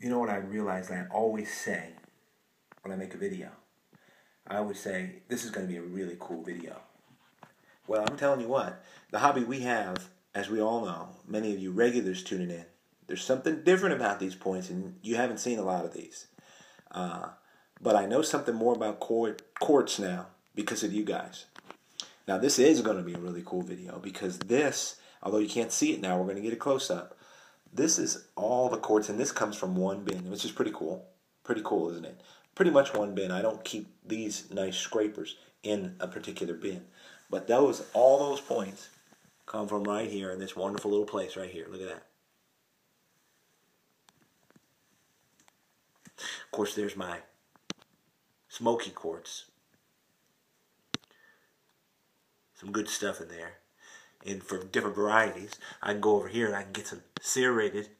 You know what I realized that I always say when I make a video? I would say, this is going to be a really cool video. Well, I'm telling you what, the hobby we have, as we all know, many of you regulars tuning in, there's something different about these points, and you haven't seen a lot of these. But I know something more about quartz now because of you guys. Now, this is going to be a really cool video because this, although you can't see it now, we're going to get a close-up. This is all the quartz, and this comes from one bin, which is pretty cool. Pretty cool, isn't it? Pretty much one bin. I don't keep these nice scrapers in a particular bin. But those, all those points come from right here in this wonderful little place right here. Look at that. Of course, there's my smoky quartz. Some good stuff in there. And for different varieties, I can go over here and I can get some serrated,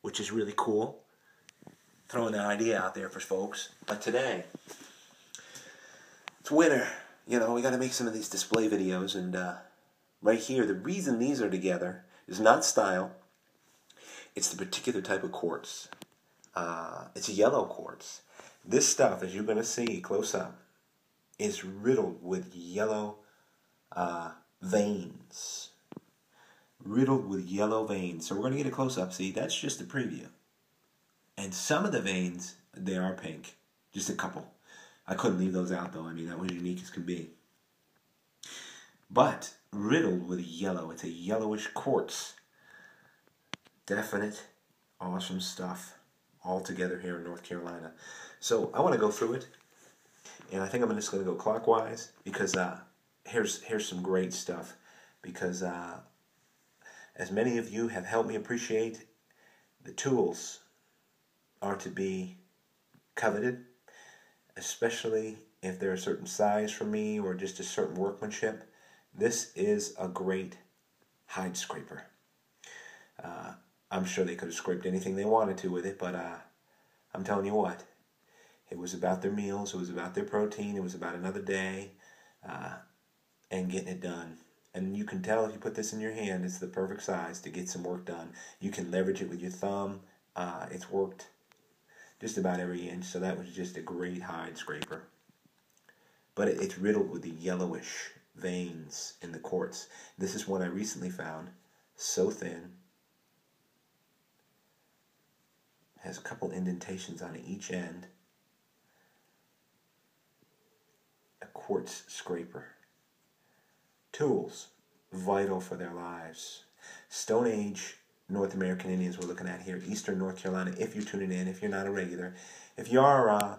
which is really cool. Throwing the idea out there for folks. But today, it's winter. You know, we got to make some of these display videos. And right here, the reason these are together is not style. It's the particular type of quartz. It's a yellow quartz. This stuff, as you're going to see close up, is riddled with yellow veins. Riddled with yellow veins. So we're going to get a close up. See, that's just a preview. And some of the veins, they are pink. Just a couple. I couldn't leave those out though. I mean, that was unique as can be. But riddled with yellow. It's a yellowish quartz. Definite awesome stuff. All together here in North Carolina. So I want to go through it, and I think I'm just going to go clockwise because here's some great stuff. Because as many of you have helped me appreciate, the tools are to be coveted, especially if they're a certain size for me or just a certain workmanship. This is a great hide scraper. I'm sure they could have scraped anything they wanted to with it, but I'm telling you what, it was about their meals, it was about their protein, it was about another day, and getting it done. And you can tell if you put this in your hand, it's the perfect size to get some work done. You can leverage it with your thumb. It's worked just about every inch, so that was just a great hide scraper. But it's riddled with the yellowish veins in the quartz. This is one I recently found, so thin. Has a couple indentations on each end. A quartz scraper. Tools vital for their lives. Stone Age North American Indians we're looking at here. Eastern North Carolina, if you're tuning in, if you're not a regular. If you are,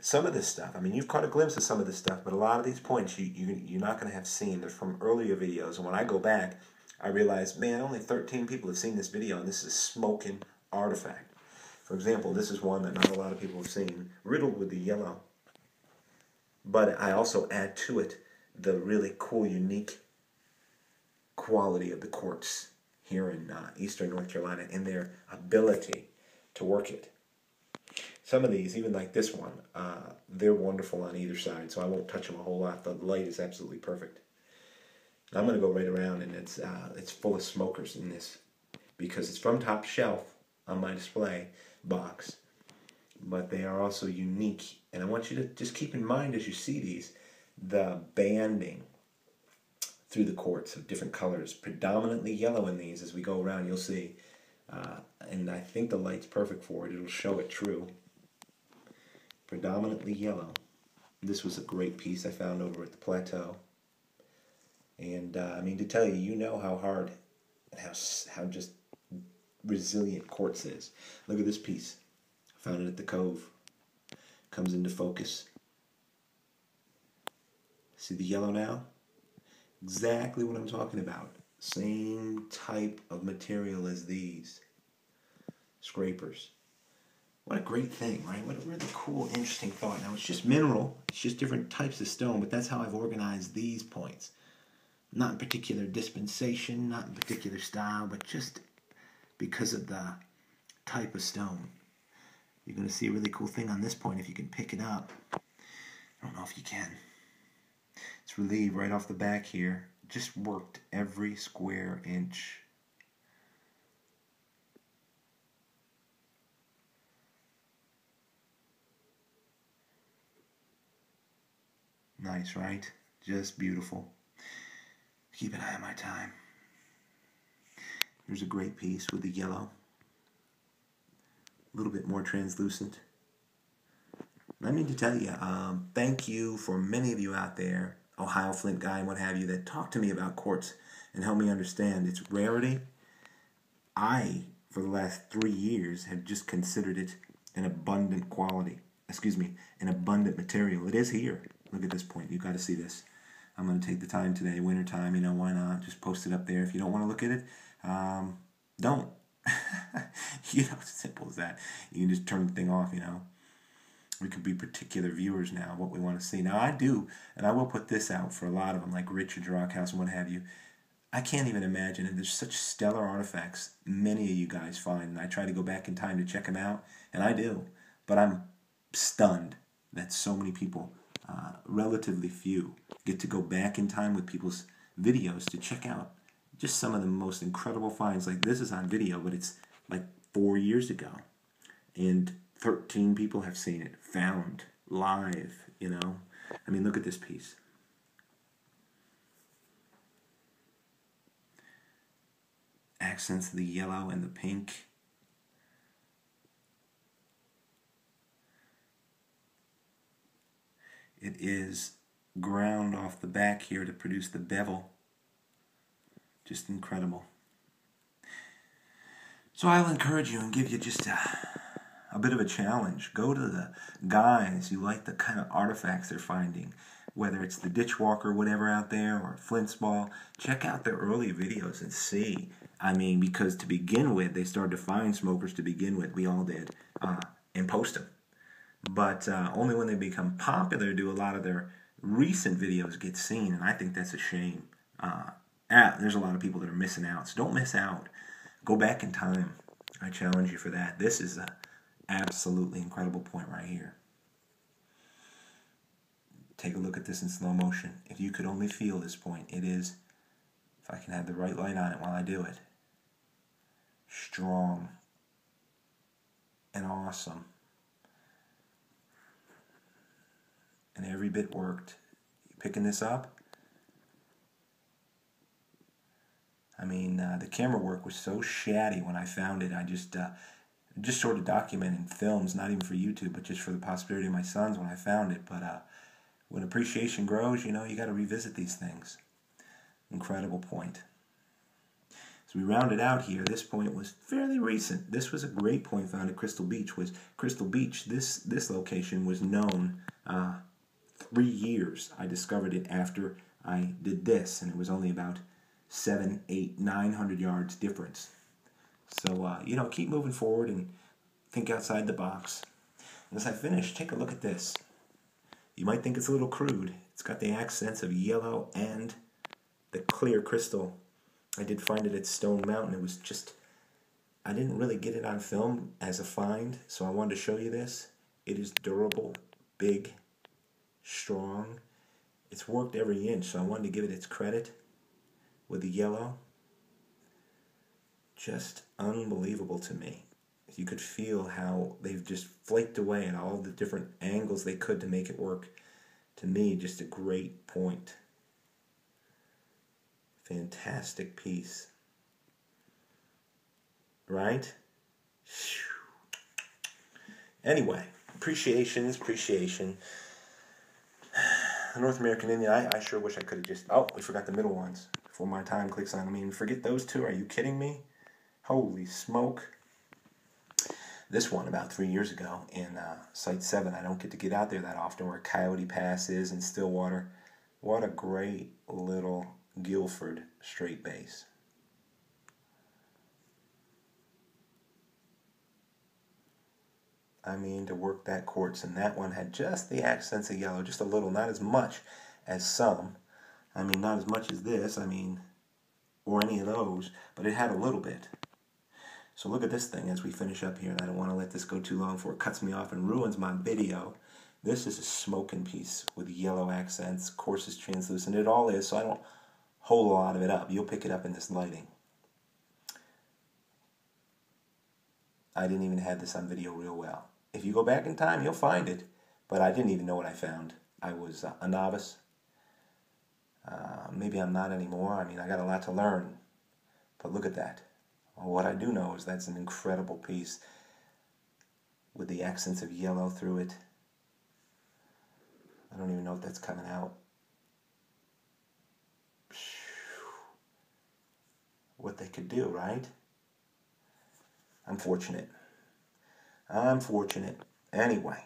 some of this stuff, I mean, you've caught a glimpse of some of this stuff, but a lot of these points you're not going to have seen. They're from earlier videos. And when I go back, I realize, man, only 13 people have seen this video, and this is a smoking artifact. For example, this is one that not a lot of people have seen, riddled with the yellow. But I also add to it the really cool, unique quality of the quartz here in Eastern North Carolina and their ability to work it. Some of these, even like this one, they're wonderful on either side, so I won't touch them a whole lot. The light is absolutely perfect. And I'm going to go right around, and it's full of smokers in this because it's from top shelf on my display box, but they are also unique. And I want you to just keep in mind as you see these, the banding through the quartz of different colors, predominantly yellow in these. As we go around, you'll see, and I think the light's perfect for it, it'll show it true. Predominantly yellow. This was a great piece I found over at the plateau, and I mean, to tell you, you know how hard and how just resilient quartz is. Look at this piece. I found it at the cove. Comes into focus. See the yellow now? Exactly what I'm talking about. Same type of material as these scrapers. What a great thing, right? What a really cool, interesting thought. Now, it's just mineral. It's just different types of stone, but that's how I've organized these points. Not in particular dispensation, not in particular style, but just because of the type of stone. You're going to see a really cool thing on this point if you can pick it up. I don't know if you can. It's relieved right off the back here. Just worked every square inch. Nice, right? Just beautiful. Keep an eye on my time. Here's a great piece with the yellow. A little bit more translucent. I need to tell you, thank you for many of you out there, Ohio Flint guy and what have you, that talked to me about quartz and helped me understand its rarity. I, for the last 3 years, have just considered it an abundant quality. Excuse me, an abundant material. It is here. Look at this point. You've got to see this. I'm going to take the time today, winter time, you know, why not? Just post it up there. If you don't want to look at it, don't. You know, simple as that. You can just turn the thing off, you know. We could be particular viewers now, what we want to see. Now, I do, and I will put this out for a lot of them, like Richard Rockhouse and what have you. I can't even imagine, and there's such stellar artifacts many of you guys find, and I try to go back in time to check them out, and I do, but I'm stunned that so many people, relatively few, get to go back in time with people's videos to check out just some of the most incredible finds. Like, this is on video, but it's like 4 years ago, and 13 people have seen it, found, live, you know. I mean, look at this piece. Accents the yellow and the pink. It is ground off the back here to produce the bevel. Just incredible. So I'll encourage you and give you just a bit of a challenge. Go to the guys you like, the kind of artifacts they're finding, whether it's the Ditchwalker, whatever out there, or Flint's Ball. Check out their early videos and see. I mean, because to begin with, they started to find smokers to begin with. We all did, and post them. But only when they become popular do a lot of their recent videos get seen, and I think that's a shame. There's a lot of people that are missing out, so don't miss out. Go back in time. I challenge you for that. This is a absolutely incredible point right here. Take a look at this in slow motion. If you could only feel this point, it is, if I can have the right light on it while I do it, strong and awesome. And every bit worked. You picking this up? I mean, the camera work was so shoddy when I found it. I just sort of documenting films, not even for YouTube, but just for the posterity of my sons when I found it. But when appreciation grows, you know, you got to revisit these things. Incredible point. So we rounded out here. This point was fairly recent. This was a great point found at Crystal Beach. Was Crystal Beach? This location was known 3 years. I discovered it after I did this, and it was only about 700, 800, 900 yards difference. So, you know, keep moving forward and think outside the box. And as I finish, take a look at this. You might think it's a little crude. It's got the accents of yellow and the clear crystal. I did find it at Stone Mountain. It was just, I didn't really get it on film as a find, so I wanted to show you this. It is durable, big, strong. It's worked every inch, so I wanted to give it its credit with the yellow. Just unbelievable to me. You could feel how they've just flaked away at all the different angles they could to make it work. To me, just a great point. Fantastic piece. Right? Anyway, appreciation is appreciation. The North American Indian, I sure wish I could have just... Oh, we forgot the middle ones before my time clicks on. I mean, forget those two. Are you kidding me? Holy smoke. This one about 3 years ago in Site 7. I don't get to get out there that often, where Coyote Pass is in Stillwater. What a great little Guilford straight base. I mean, to work that quartz, and that one had just the accents of yellow, just a little, not as much as some. I mean, not as much as this, I mean, or any of those, but it had a little bit. So look at this thing as we finish up here, and I don't want to let this go too long before it cuts me off and ruins my video. This is a smoking piece with yellow accents, coarse is translucent, it all is, so I don't hold a lot of it up. You'll pick it up in this lighting. I didn't even have this on video real well. If you go back in time, you'll find it, but I didn't even know what I found. I was a novice. Maybe I'm not anymore. I mean, I got a lot to learn. But look at that. Well, what I do know is that's an incredible piece with the accents of yellow through it. I don't even know if that's coming out. What they could do, right? I'm fortunate. I'm fortunate. Anyway,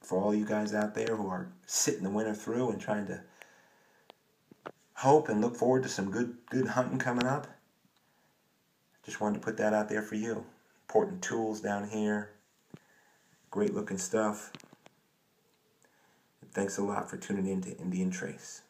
for all you guys out there who are sitting the winter through and trying to hope and look forward to some good hunting coming up, just wanted to put that out there for you. Important tools down here. Great looking stuff. And thanks a lot for tuning in to Indian Trace.